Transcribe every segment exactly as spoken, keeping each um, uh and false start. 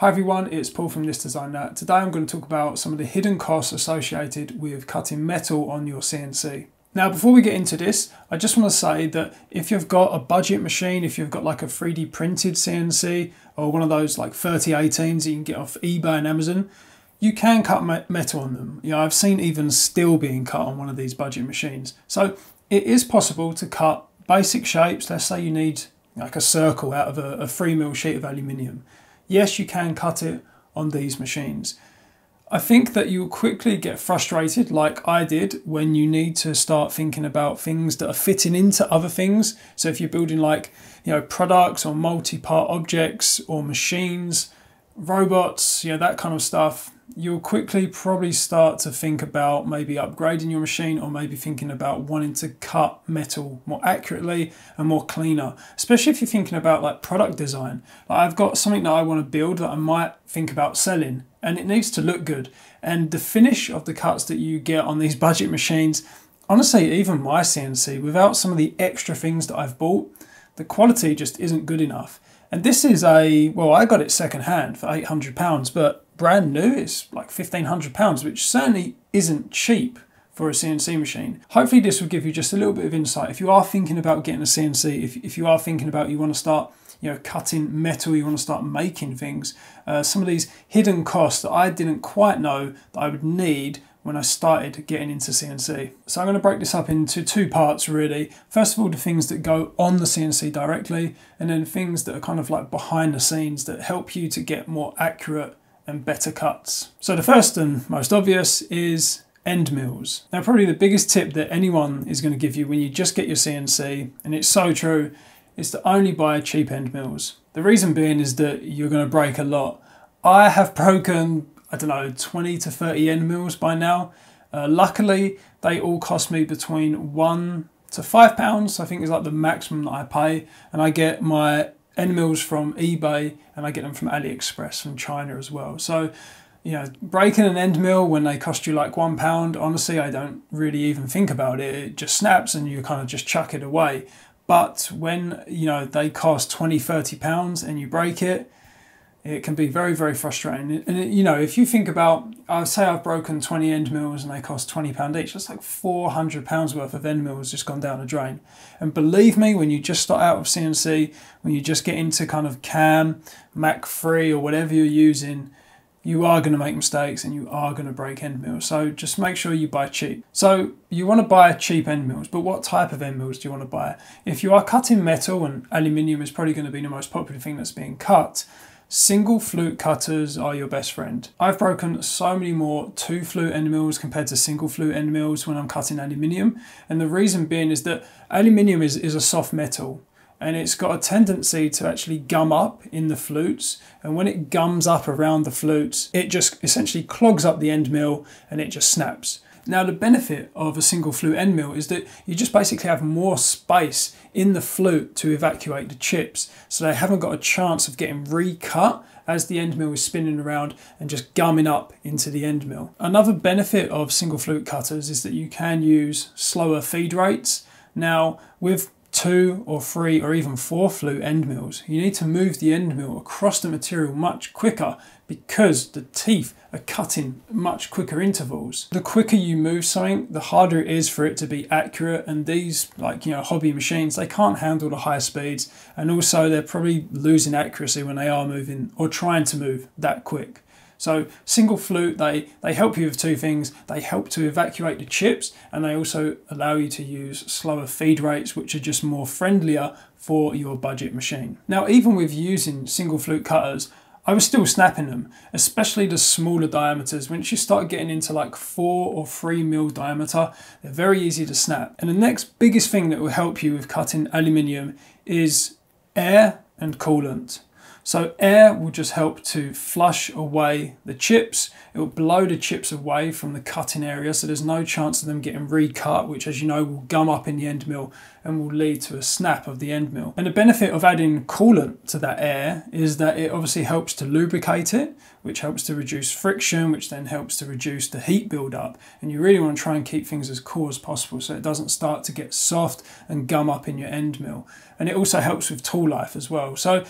Hi everyone, it's Paul from This Designed That. Today I'm going to talk about some of the hidden costs associated with cutting metal on your C N C. Now before we get into this, I just want to say that if you've got a budget machine, if you've got like a three D printed C N C or one of those like thirty eighteens that you can get off eBay and Amazon, you can cut metal on them. You know, I've seen even steel being cut on one of these budget machines. So it is possible to cut basic shapes. Let's say you need like a circle out of a, a three mil sheet of aluminium. Yes, you can cut it on these machines. I think that you'll quickly get frustrated like I did when you need to start thinking about things that are fitting into other things. So if you're building like, you know, products or multi-part objects or machines, robots, you know, that kind of stuff, you'll quickly probably start to think about maybe upgrading your machine or maybe thinking about wanting to cut metal more accurately and more cleaner, especially if you're thinking about like product design. Like I've got something that I want to build that I might think about selling and it needs to look good. And the finish of the cuts that you get on these budget machines, honestly, even my C N C, without some of the extra things that I've bought, the quality just isn't good enough. And this is a, well, I got it secondhand for eight hundred pounds, but brand new, it's like fifteen hundred pounds, which certainly isn't cheap for a C N C machine. Hopefully this will give you just a little bit of insight. If you are thinking about getting a C N C, if, if you are thinking about you want to start, you know, cutting metal, you want to start making things, uh, some of these hidden costs that I didn't quite know that I would need when I started getting into C N C. So I'm going to break this up into two parts really. First of all, the things that go on the C N C directly, and then things that are kind of like behind the scenes that help you to get more accurate and better cuts. So the first and most obvious is Endmills. Now probably the biggest tip that anyone is going to give you when you just get your C N C, and it's so true, is to only buy cheap Endmills. The reason being is that you're going to break a lot. I have broken, I don't know, twenty to thirty Endmills by now. Uh, luckily, they all cost me between one to five pounds, I think is like the maximum that I pay. And I get my Endmills from eBay and I get them from AliExpress from China as well. So, you know, breaking an Endmill when they cost you like one pound, honestly, I don't really even think about it. It just snaps and you kind of just chuck it away. But when, you know, they cost twenty, thirty pounds and you break it, it can be very, very frustrating. And, it, you know, if you think about, I'll say I've broken twenty Endmills and they cost twenty pounds each, that's like four hundred pounds worth of Endmills just gone down the drain. And believe me, when you just start out of C N C, when you just get into kind of CAM, Mac three or whatever you're using, you are going to make mistakes and you are going to break Endmills. So just make sure you buy cheap. So you want to buy cheap Endmills, but what type of Endmills do you want to buy? If you are cutting metal, and aluminium is probably going to be the most popular thing that's being cut, single flute cutters are your best friend. I've broken so many more two flute Endmills compared to single flute Endmills when I'm cutting aluminium. And the reason being is that aluminium is, is a soft metal and it's got a tendency to actually gum up in the flutes. And when it gums up around the flutes, it just essentially clogs up the Endmill and it just snaps. Now the benefit of a single flute Endmill is that you just basically have more space in the flute to evacuate the chips, so they haven't got a chance of getting recut as the Endmill is spinning around and just gumming up into the Endmill. Another benefit of single flute cutters is that you can use slower feed rates. Now with two or three or even four flute Endmills, you need to move the Endmill across the material much quicker because the teeth are cutting much quicker intervals. The quicker you move something, the harder it is for it to be accurate, and these, like, you know, hobby machines, they can't handle the higher speeds, and also they're probably losing accuracy when they are moving or trying to move that quick. So single flute, they, they help you with two things. They help to evacuate the chips and they also allow you to use slower feed rates, which are just more friendlier for your budget machine. Now, even with using single flute cutters, I was still snapping them, especially the smaller diameters. Once you start getting into like four or three mil diameter, they're very easy to snap. And the next biggest thing that will help you with cutting aluminium is air and coolant. So air will just help to flush away the chips. It will blow the chips away from the cutting area, so there's no chance of them getting recut, which, as you know, will gum up in the Endmill and will lead to a snap of the Endmill. And the benefit of adding coolant to that air is that it obviously helps to lubricate it, which helps to reduce friction, which then helps to reduce the heat buildup. And you really want to try and keep things as cool as possible so it doesn't start to get soft and gum up in your Endmill. And it also helps with tool life as well. So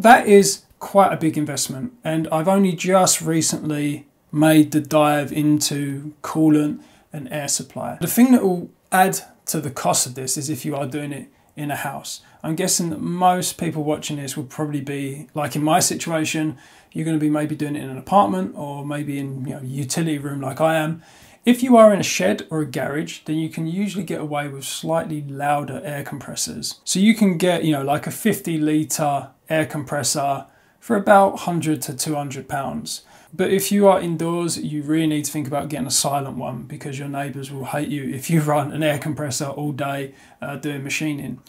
that is quite a big investment, and I've only just recently made the dive into coolant and air supply. The thing that will add to the cost of this is if you are doing it in a house. I'm guessing that most people watching this will probably be, like in my situation, you're going to be maybe doing it in an apartment or maybe in, you know, utility room like I am. If you are in a shed or a garage, then you can usually get away with slightly louder air compressors. So you can get, you know, like a fifty litre air compressor for about one hundred to two hundred pounds. But if you are indoors, you really need to think about getting a silent one, because your neighbours will hate you if you run an air compressor all day uh, doing machining.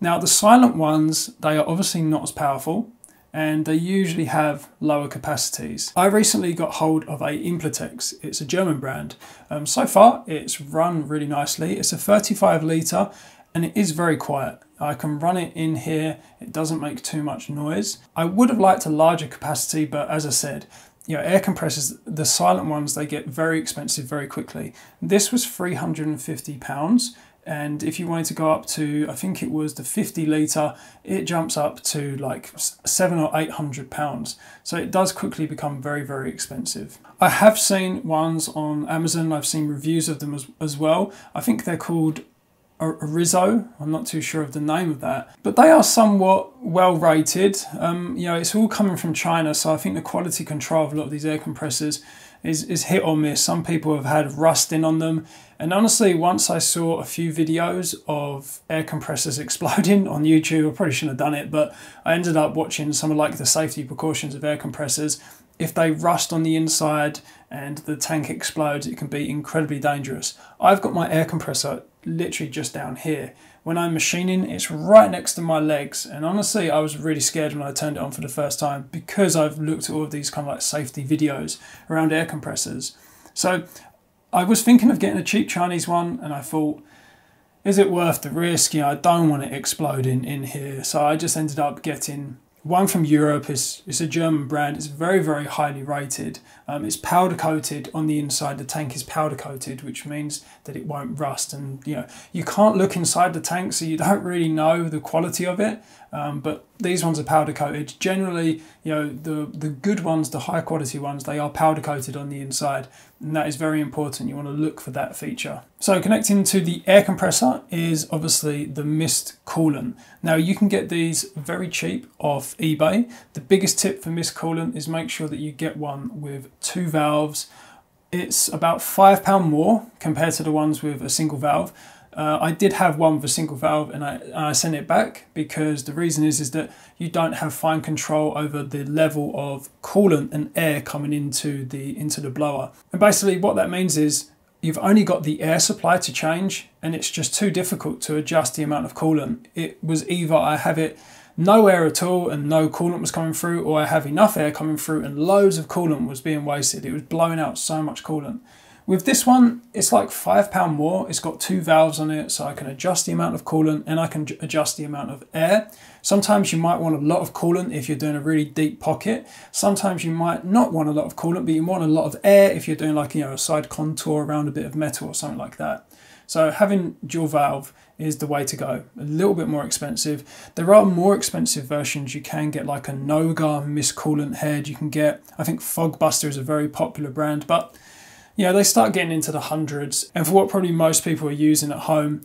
Now the silent ones, they are obviously not as powerful and they usually have lower capacities. I recently got hold of a Implotex. It's a German brand. Um, so far it's run really nicely. It's a thirty-five litre and it is very quiet. I can run it in here. It doesn't make too much noise. I would have liked a larger capacity, but as I said, you know, air compressors, the silent ones, they get very expensive very quickly. This was three hundred and fifty pounds, and if you wanted to go up to, I think it was the fifty litre, it jumps up to like seven or eight hundred pounds. So it does quickly become very, very expensive. I have seen ones on Amazon. I've seen reviews of them as, as well. I think they're called Rizzo, I'm not too sure of the name of that, but they are somewhat well rated. Um, you know, it's all coming from China, so I think the quality control of a lot of these air compressors is, is hit or miss. Some people have had rusting on them, and honestly, once I saw a few videos of air compressors exploding on YouTube, I probably shouldn't have done it, but I ended up watching some of like the safety precautions of air compressors. If they rust on the inside and the tank explodes, it can be incredibly dangerous. I've got my air compressor literally just down here. When I'm machining, it's right next to my legs, and honestly I was really scared when I turned it on for the first time, because I've looked at all of these kind of like safety videos around air compressors. So I was thinking of getting a cheap Chinese one, and I thought, is it worth the risk? You know, I don't want it exploding in here. So I just ended up getting one from Europe. It's, it's a German brand. It's very, very highly rated. Um, it's powder coated on the inside. The tank is powder coated, which means that it won't rust. And you know, you can't look inside the tank, so you don't really know the quality of it. Um, but these ones are powder coated. Generally, you know, the, the good ones, the high quality ones, they are powder coated on the inside. And that is very important. You want to look for that feature. So connecting to the air compressor is obviously the mist coolant. Now you can get these very cheap off eBay. The biggest tip for mist coolant is make sure that you get one with two valves. It's about five pound more compared to the ones with a single valve. Uh, I did have one with a single valve, and I, and I sent it back, because the reason is, is that you don't have fine control over the level of coolant and air coming into the, into the blower. And basically what that means is you've only got the air supply to change, and it's just too difficult to adjust the amount of coolant. It was either I have it no air at all and no coolant was coming through, or I have enough air coming through and loads of coolant was being wasted. It was blowing out so much coolant. With this one, it's like five pound more. It's got two valves on it, so I can adjust the amount of coolant and I can adjust the amount of air. Sometimes you might want a lot of coolant if you're doing a really deep pocket. Sometimes you might not want a lot of coolant, but you want a lot of air if you're doing like, you know, a side contour around a bit of metal or something like that. So having dual valve is the way to go. A little bit more expensive. There are more expensive versions. You can get like a Noga mist coolant head. You can get, I think Fog Buster is a very popular brand, but yeah, they start getting into the hundreds, and for what probably most people are using at home,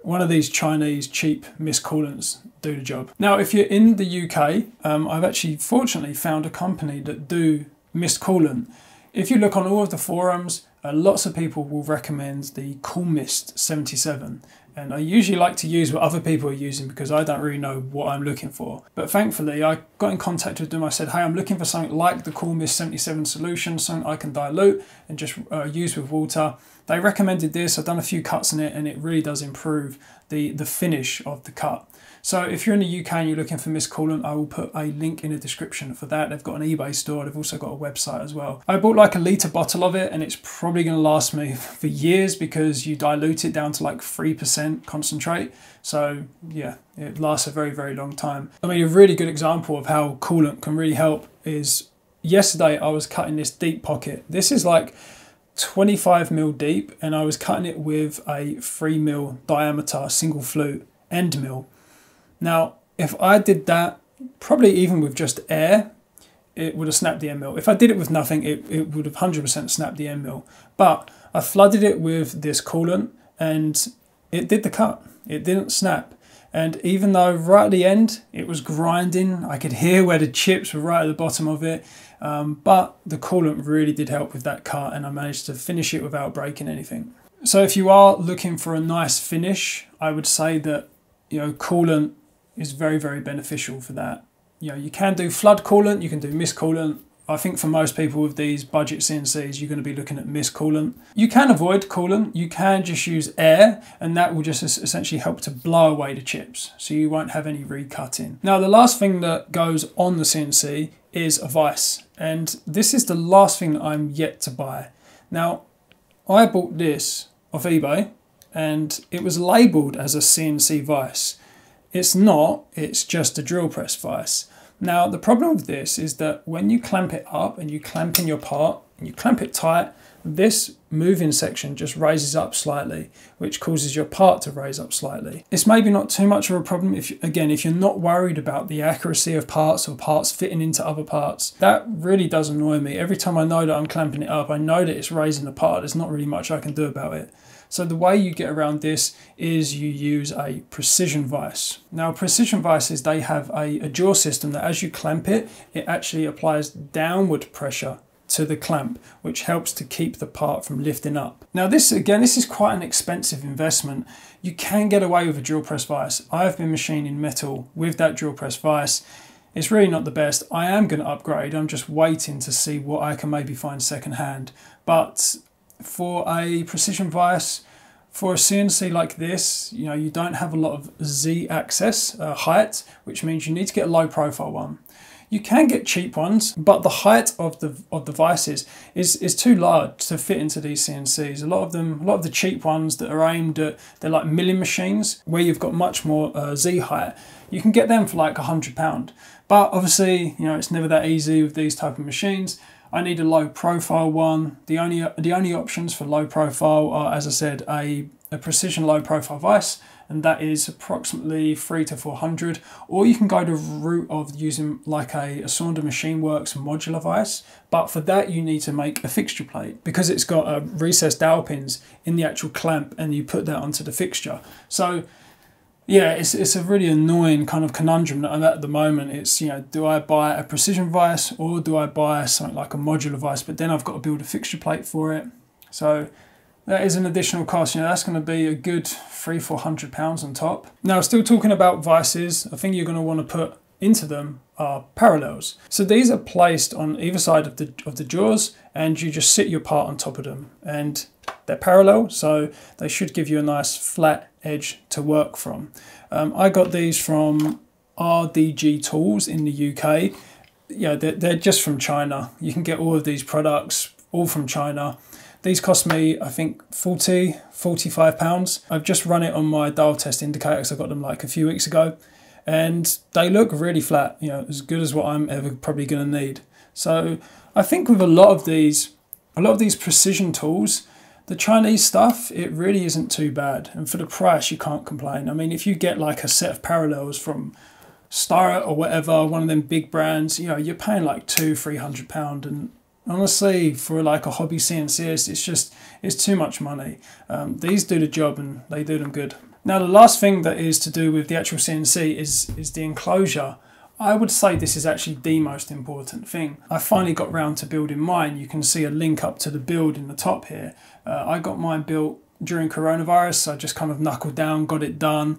one of these Chinese cheap mist coolants do the job. Now, if you're in the U K, um, I've actually fortunately found a company that do mist coolant. If you look on all of the forums, uh, lots of people will recommend the Coolmist seventy-seven, and I usually like to use what other people are using because I don't really know what I'm looking for. But thankfully, I got in contact with them. I said, hey, I'm looking for something like the Coolmist seventy-seven solution, something I can dilute and just uh, use with water. They recommended this. I've done a few cuts in it, and it really does improve the, the finish of the cut. So if you're in the U K and you're looking for mist coolant, I will put a link in the description for that. They've got an eBay store. They've also got a website as well. I bought like a litre bottle of it, and it's probably going to last me for years because you dilute it down to like three percent concentrate. So yeah, it lasts a very, very long time. I mean, a really good example of how coolant can really help is yesterday I was cutting this deep pocket. This is like twenty-five mil deep, and I was cutting it with a three mil diameter single flute end mill. Now, if I did that probably even with just air, it would have snapped the endmill. If I did it with nothing, it, it would have one hundred percent snapped the endmill. But I flooded it with this coolant and it did the cut. It didn't snap. And even though right at the end it was grinding, I could hear where the chips were right at the bottom of it. Um, but the coolant really did help with that cut, and I managed to finish it without breaking anything. So if you are looking for a nice finish, I would say that, you know, coolant is very, very beneficial for that. You know, you can do flood coolant, you can do mist coolant. I think for most people with these budget C N Cs, you're going to be looking at mist coolant. You can avoid coolant, you can just use air, and that will just essentially help to blow away the chips, so you won't have any recutting. Now, the last thing that goes on the C N C is a vise, and this is the last thing that I'm yet to buy. Now, I bought this off eBay, and it was labeled as a C N C vise. It's not, it's just a drill press vise. Now, the problem with this is that when you clamp it up and you clamp in your part and you clamp it tight, this moving section just raises up slightly, which causes your part to raise up slightly. It's maybe not too much of a problem if, again, if you're not worried about the accuracy of parts or parts fitting into other parts. That really does annoy me. Every time I know that I'm clamping it up, I know that it's raising the part. There's not really much I can do about it. So the way you get around this is you use a precision vise. Now, precision vices, they have a, a jaw system that as you clamp it, it actually applies downward pressure to the clamp, which helps to keep the part from lifting up. Now this, again, this is quite an expensive investment. You can get away with a drill press vise. I've been machining metal with that drill press vise. It's really not the best. I am gonna upgrade. I'm just waiting to see what I can maybe find secondhand. But for a precision vise, for a C N C like this, you know, you don't have a lot of Z-axis uh, height, which means you need to get a low profile one. You can get cheap ones, but the height of the of the vices is is too large to fit into these C N Cs. A lot of them, a lot of the cheap ones that are aimed at, they're like milling machines where you've got much more uh, Z height. You can get them for like a hundred pound, but obviously, you know, it's never that easy with these type of machines. I need a low profile one. The only the only options for low profile are, as I said, a, a precision low profile vise, and that is approximately three to four hundred. Or you can go to the route of using like a, a Sonder Machine Works modular vise, but for that you need to make a fixture plate because it's got a recessed dowel pins in the actual clamp, and you put that onto the fixture. So yeah, it's, it's a really annoying kind of conundrum that I'm at the moment. It's, you know, do I buy a precision vise or do I buy something like a modular vise? But then I've got to build a fixture plate for it. So that is an additional cost. You know, that's going to be a good three, four hundred pounds on top. Now, still talking about vices, I think you're going to want to put into them are parallels. So these are placed on either side of the, of the jaws, and you just sit your part on top of them. And they're parallel, so they should give you a nice flat edge to work from. Um, I got these from R D G Tools in the U K. Yeah, they're, they're just from China. You can get all of these products, all from China. These cost me, I think, forty, forty-five pounds. I've just run it on my dial test Indicators. I got them like a few weeks ago, and they look really flat, you know, as good as what I'm ever probably gonna need. So I think with a lot of these, a lot of these precision tools, the Chinese stuff, it really isn't too bad. And for the price, you can't complain. I mean, if you get like a set of parallels from Starrett or whatever, one of them big brands, you know, you're paying like two, three hundred pound. And honestly, for like a hobby C N C, it's just, it's too much money. Um, these do the job and they do them good. Now, the last thing that is to do with the actual C N C is, is the enclosure. I would say this is actually the most important thing. I finally got round to building mine. You can see a link up to the build in the top here. Uh, I got mine built during coronavirus, so I just kind of knuckled down, got it done.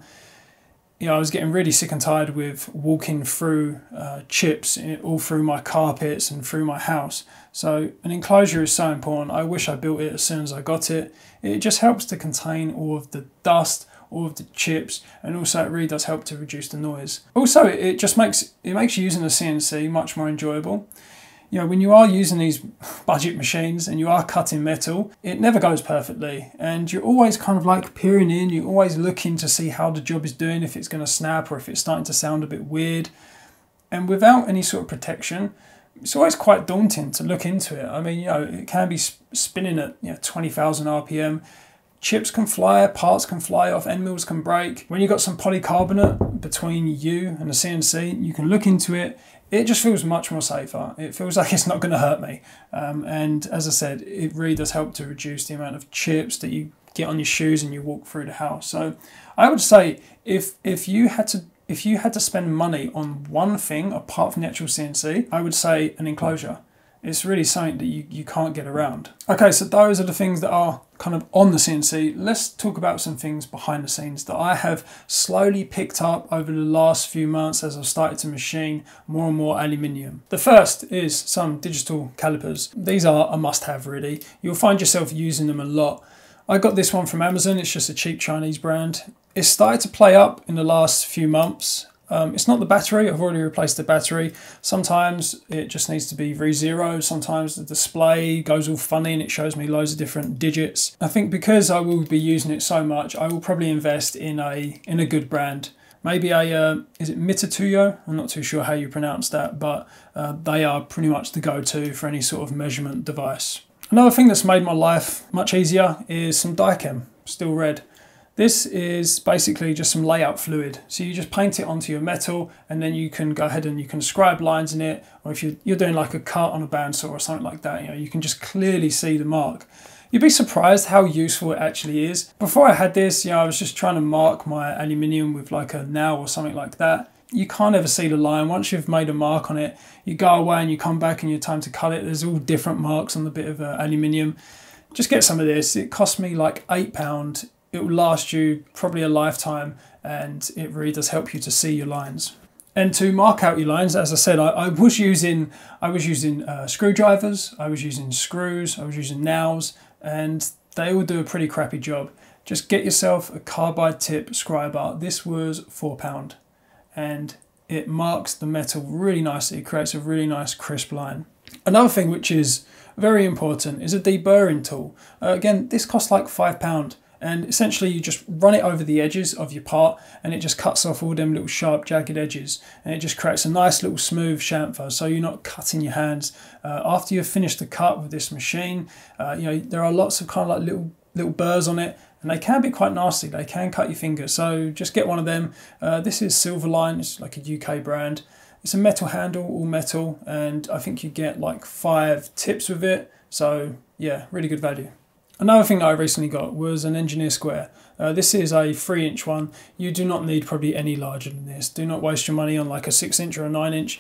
You know, I was getting really sick and tired with walking through uh, chips all through my carpets and through my house. So an enclosure is so important. I wish I built it as soon as I got it. It just helps to contain all of the dust, all of the chips, and also it really does help to reduce the noise. Also, it just makes it makes using a C N C much more enjoyable. You know, when you are using these budget machines and you are cutting metal, it never goes perfectly, and you're always kind of like peering in, you're always looking to see how the job is doing, if it's going to snap or if it's starting to sound a bit weird. And without any sort of protection, it's always quite daunting to look into it. I mean, you know, it can be spinning at, you know, twenty thousand R P M. Chips can fly, parts can fly off, end mills can break. When you've got some polycarbonate between you and the C N C, you can look into it. It just feels much more safer. It feels like it's not going to hurt me. Um, and as I said, it really does help to reduce the amount of chips that you get on your shoes and you walk through the house. So I would say if if you had to if you had to spend money on one thing apart from the actual C N C, I would say an enclosure. It's really something that you, you can't get around. Okay, so those are the things that are kind of on the C N C. Let's talk about some things behind the scenes that I have slowly picked up over the last few months as I've started to machine more and more aluminium. The first is some digital calipers. These are a must-have really. You'll find yourself using them a lot. I got this one from Amazon. It's just a cheap Chinese brand. It started to play up in the last few months. Um, it's not the battery, I've already replaced the battery. Sometimes it just needs to be re-zeroed, sometimes the display goes all funny and it shows me loads of different digits. I think because I will be using it so much, I will probably invest in a in a good brand. Maybe a, uh, is it Mitutoyo? I'm not too sure how you pronounce that, but uh, they are pretty much the go-to for any sort of measurement device. Another thing that's made my life much easier is some Dikem, still red. This is basically just some layout fluid. So you just paint it onto your metal and then you can go ahead and you can scribe lines in it. Or if you're, you're doing like a cut on a bandsaw or something like that, you know, you can just clearly see the mark. You'd be surprised how useful it actually is. Before I had this, you know, I was just trying to mark my aluminium with like a nail or something like that. You can't ever see the line. Once you've made a mark on it, you go away and you come back and you're time to cut it. There's all different marks on the bit of uh, aluminium. Just get some of this. It cost me like eight pound. It will last you probably a lifetime and it really does help you to see your lines. And to mark out your lines, as I said, I, I was using, I was using uh, screwdrivers, I was using screws, I was using nails, and they all do a pretty crappy job. Just get yourself a Carbide tip Scriber. This was four pound and it marks the metal really nicely. It creates a really nice crisp line. Another thing which is very important is a deburring tool. Uh, again, this costs like five pound. And essentially you just run it over the edges of your part and it just cuts off all them little sharp jagged edges and it just creates a nice little smooth chamfer so you're not cutting your hands. Uh, after you've finished the cut with this machine, uh, you know, there are lots of kind of like little little burrs on it and they can be quite nasty, they can cut your finger. So just get one of them. Uh, this is Silverline, it's like a U K brand. It's a metal handle, all metal, and I think you get like five tips with it. So yeah, really good value. Another thing that I recently got was an Engineer Square. Uh, this is a three inch one. You do not need probably any larger than this. Do not waste your money on like a six inch or a nine inch.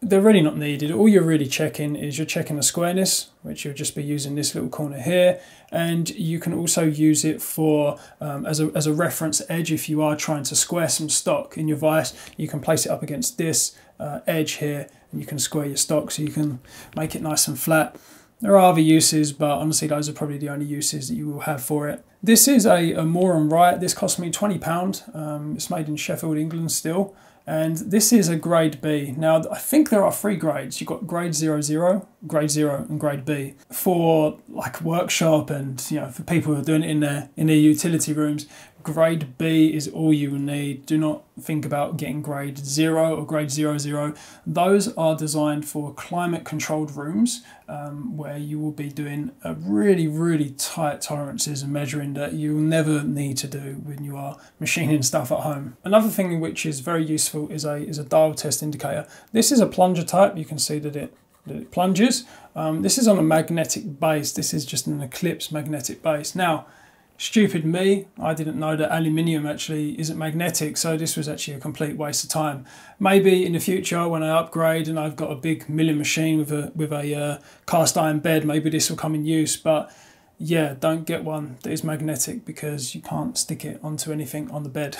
They're really not needed. All you're really checking is you're checking the squareness, which you'll just be using this little corner here. And you can also use it for um, as, a, as a reference edge. If you are trying to square some stock in your vise, you can place it up against this uh, edge here and you can square your stock so you can make it nice and flat. There are other uses, but honestly, those are probably the only uses that you will have for it. This is a, a Moran Wright. This cost me twenty pounds. Um, it's made in Sheffield, England still. And this is a grade B. Now, I think there are three grades. You've got grade zero zero, grade zero, and grade B. For like workshop and, you know, for people who are doing it in their, in their utility rooms, grade B is all you will need. Do not think about getting grade zero or grade zero zero. Those are designed for climate controlled rooms um, where you will be doing a really, really tight tolerances and measuring that you'll never need to do when you are machining stuff at home. Another thing which is very useful is a, is a dial test indicator. This is a plunger type. You can see that it that it plunges. Um, this is on a magnetic base. This is just an Eclipse magnetic base. Now, stupid me, I didn't know that aluminium actually isn't magnetic, so this was actually a complete waste of time. Maybe in the future when I upgrade and I've got a big milling machine with a with a uh, cast iron bed, maybe this will come in use, but yeah, don't get one that is magnetic because you can't stick it onto anything on the bed.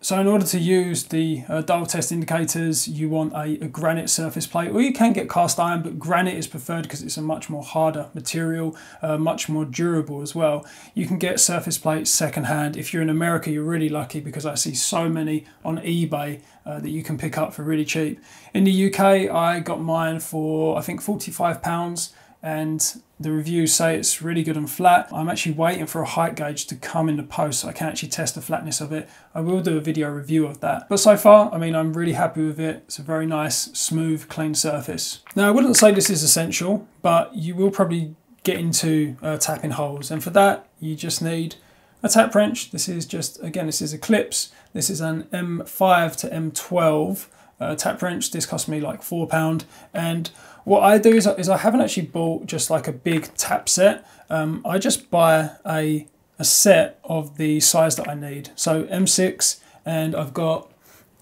So in order to use the uh, dial test indicators, you want a, a granite surface plate, or you can get cast iron, but granite is preferred because it's a much more harder material, uh, much more durable as well. You can get surface plates secondhand. If you're in America, you're really lucky because I see so many on eBay uh, that you can pick up for really cheap. In the U K, I got mine for, I think, forty-five pounds. And the reviews say it's really good and flat. I'm actually waiting for a height gauge to come in the post so I can actually test the flatness of it. I will do a video review of that. But so far, I mean, I'm really happy with it. It's a very nice, smooth, clean surface. Now, I wouldn't say this is essential, but you will probably get into uh, tapping holes. And for that, you just need A tap wrench, this is just, again, this is Eclipse. This is an M five to M twelve uh, tap wrench. This cost me like four pound. And what I do is, is I haven't actually bought just like a big tap set. Um, I just buy a, a set of the size that I need. So M six, and I've got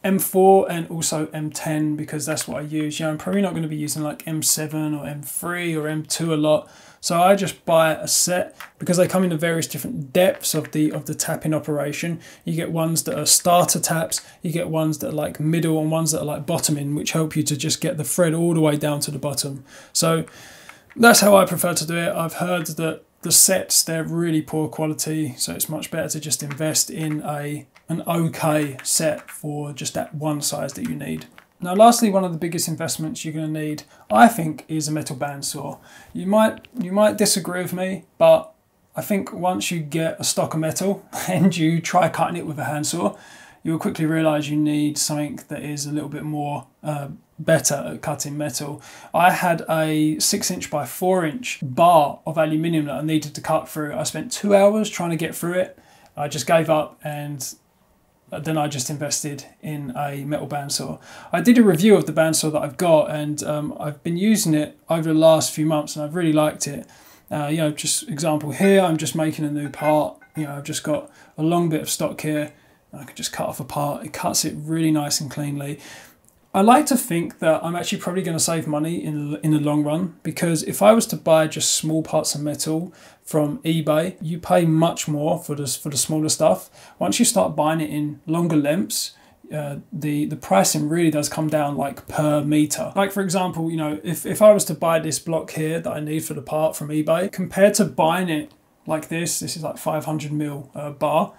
M four and also M ten because that's what I use. You know, I'm probably not going to be using like M seven or M three or M two a lot. So I just buy a set because they come in the various different depths of the of the tapping operation. You get ones that are starter taps, you get ones that are like middle and ones that are like bottoming, which help you to just get the thread all the way down to the bottom. So that's how I prefer to do it. I've heard that the sets, they're really poor quality, so it's much better to just invest in a an okay set for just that one size that you need. Now lastly, one of the biggest investments you're going to need, I think, is a metal bandsaw. You might, you might disagree with me, but I think once you get a stock of metal and you try cutting it with a handsaw, you'll quickly realise you need something that is a little bit more uh, better at cutting metal. I had a six inch by four inch bar of aluminium that I needed to cut through. I spent two hours trying to get through it. I just gave up, and then I just invested in a metal bandsaw. I did a review of the bandsaw that I've got, and um, I've been using it over the last few months and I've really liked it. Uh, you know, just example here, I'm just making a new part. You know, I've just got a long bit of stock here and I can just cut off a part. It cuts it really nice and cleanly. I like to think that I'm actually probably going to save money in, in the long run, because if I was to buy just small parts of metal from eBay, you pay much more for the, for the smaller stuff. Once you start buying it in longer lengths, uh, the, the pricing really does come down like per meter. Like for example, you know, if, if I was to buy this block here that I need for the part from eBay, compared to buying it like this, this is like five hundred mil uh, bar,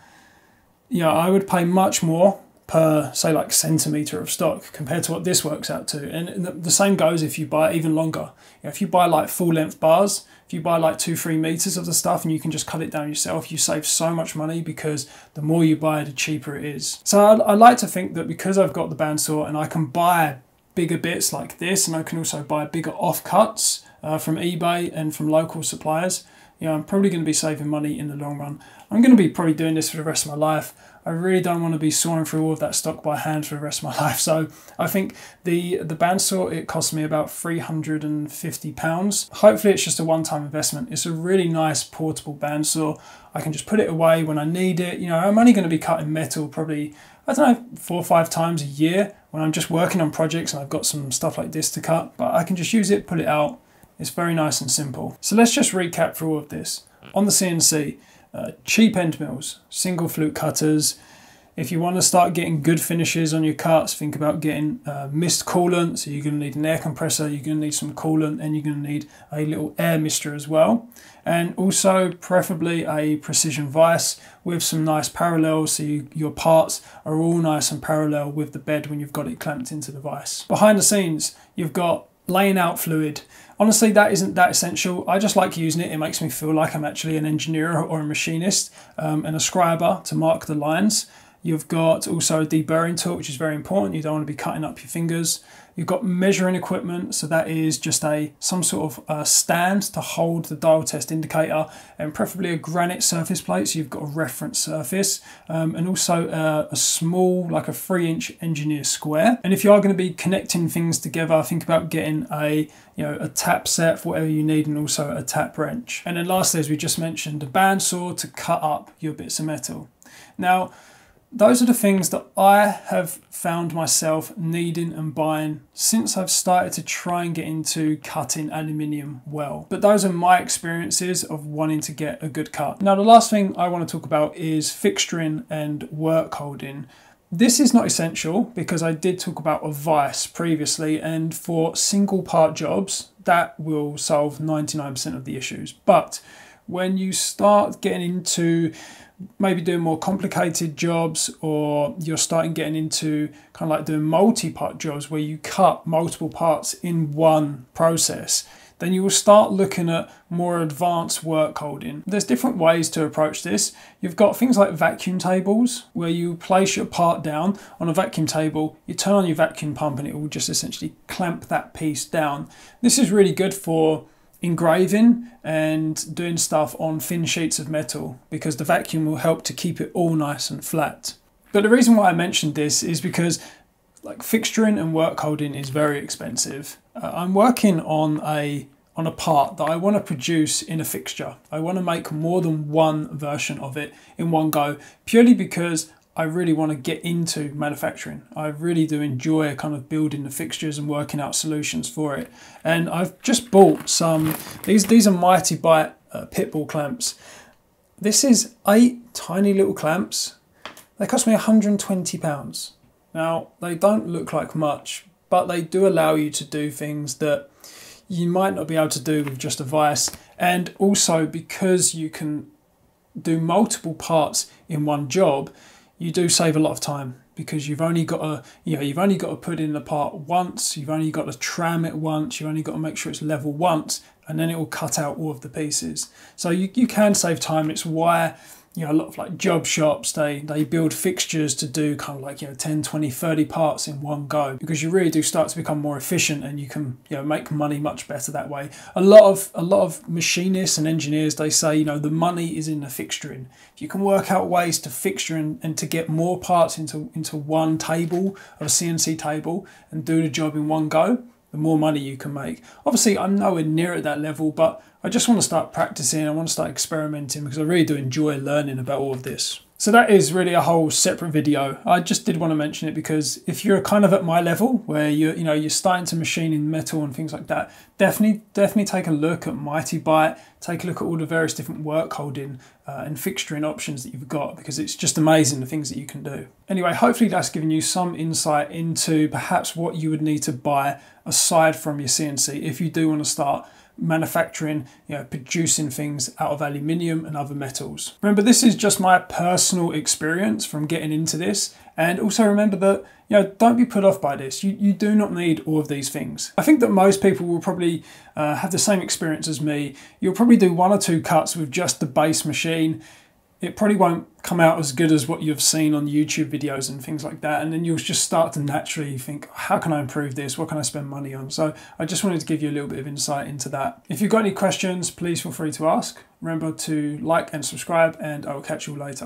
you know, I would pay much more per, say, like centimetre of stock compared to what this works out to. And the same goes if you buy even longer. You know, if you buy like full length bars, if you buy like two, three metres of the stuff and you can just cut it down yourself, you save so much money because the more you buy, the cheaper it is. So I, I like to think that because I've got the bandsaw and I can buy bigger bits like this, and I can also buy bigger offcuts uh, from eBay and from local suppliers, you know, I'm probably going to be saving money in the long run. I'm going to be probably doing this for the rest of my life. I really don't want to be sawing through all of that stock by hand for the rest of my life. So I think the, the bandsaw, it cost me about three hundred and fifty pounds. Hopefully it's just a one-time investment. It's a really nice portable bandsaw. I can just put it away when I need it. You know, I'm only going to be cutting metal probably, I don't know, four or five times a year when I'm just working on projects and I've got some stuff like this to cut. But I can just use it, put it out. It's very nice and simple. So let's just recap for all of this. On the C N C, uh, cheap Endmills, single flute cutters. If you want to start getting good finishes on your cuts, think about getting uh, mist coolant. So you're going to need an air compressor, you're going to need some coolant, and you're going to need a little air mister as well. And also preferably a precision vise with some nice parallels, so you, your parts are all nice and parallel with the bed when you've got it clamped into the vise. Behind the scenes, you've got laying out fluid. Honestly, that isn't that essential. I just like using it. It makes me feel like I'm actually an engineer or a machinist, um, and a scriber to mark the lines. You've got also a deburring tool, which is very important. You don't want to be cutting up your fingers. You've got measuring equipment. So that is just a some sort of uh, stand to hold the dial test indicator, and preferably a granite surface plate, so you've got a reference surface, um, and also uh, a small, like a three inch engineer square. And if you are going to be connecting things together, think about getting a, you know, a tap set for whatever you need, and also a tap wrench. And then lastly, as we just mentioned, a bandsaw to cut up your bits of metal. Now, those are the things that I have found myself needing and buying since I've started to try and get into cutting aluminium well. But those are my experiences of wanting to get a good cut. Now, the last thing I want to talk about is fixturing and workholding. This is not essential because I did talk about a vise previously, and for single part jobs, that will solve ninety-nine percent of the issues. But when you start getting into maybe doing more complicated jobs, or you're starting getting into kind of like doing multi-part jobs where you cut multiple parts in one process, then you will start looking at more advanced workholding. There's different ways to approach this. You've got things like vacuum tables, where you place your part down on a vacuum table, you turn on your vacuum pump and it will just essentially clamp that piece down. This is really good for engraving and doing stuff on thin sheets of metal, because the vacuum will help to keep it all nice and flat. But the reason why I mentioned this is because like fixturing and workholding is very expensive. Uh, I'm working on a on a part that I want to produce in a fixture. I want to make more than one version of it in one go, purely because I really want to get into manufacturing. I really do enjoy kind of building the fixtures and working out solutions for it. And I've just bought some, these, these are Mitee Bite uh, pitball clamps. This is eight tiny little clamps. They cost me one hundred and twenty pounds. Now, they don't look like much, but they do allow you to do things that you might not be able to do with just a vise. And also because you can do multiple parts in one job, you do save a lot of time, because you've only got to, you know, you've only got to put in the part once, you've only got to tram it once, you've only got to make sure it's level once, and then it will cut out all of the pieces. So you, you can save time. It's why, you know, a lot of like job shops, they, they build fixtures to do kind of like, you know, ten, twenty, thirty parts in one go, because you really do start to become more efficient and you can, you know, make money much better that way. A lot of, a lot of machinists and engineers, they say, you know, the money is in the fixturing. If you can work out ways to fixture and, and to get more parts into, into one table or a C N C table and do the job in one go, the more money you can make. Obviously, I'm nowhere near at that level, but I just want to start practicing. I want to start experimenting, because I really do enjoy learning about all of this. So that is really a whole separate video. I just did want to mention it because if you're kind of at my level where you're, you know, you're starting to machine in metal and things like that, definitely, definitely take a look at Mitee Bite. Take a look at all the various different work holding uh, and fixturing options that you've got, because it's just amazing the things that you can do. Anyway, hopefully that's given you some insight into perhaps what you would need to buy aside from your C N C if you do want to start manufacturing, you know, producing things out of aluminium and other metals. Remember, this is just my personal experience from getting into this, and also remember that, you know, don't be put off by this. You, you do not need all of these things. I think that most people will probably uh, have the same experience as me. You'll probably do one or two cuts with just the base machine. It probably won't come out as good as what you've seen on YouTube videos and things like that. And then you'll just start to naturally think, how can I improve this? What can I spend money on? So I just wanted to give you a little bit of insight into that. If you've got any questions, please feel free to ask. Remember to like and subscribe, and I will catch you all later.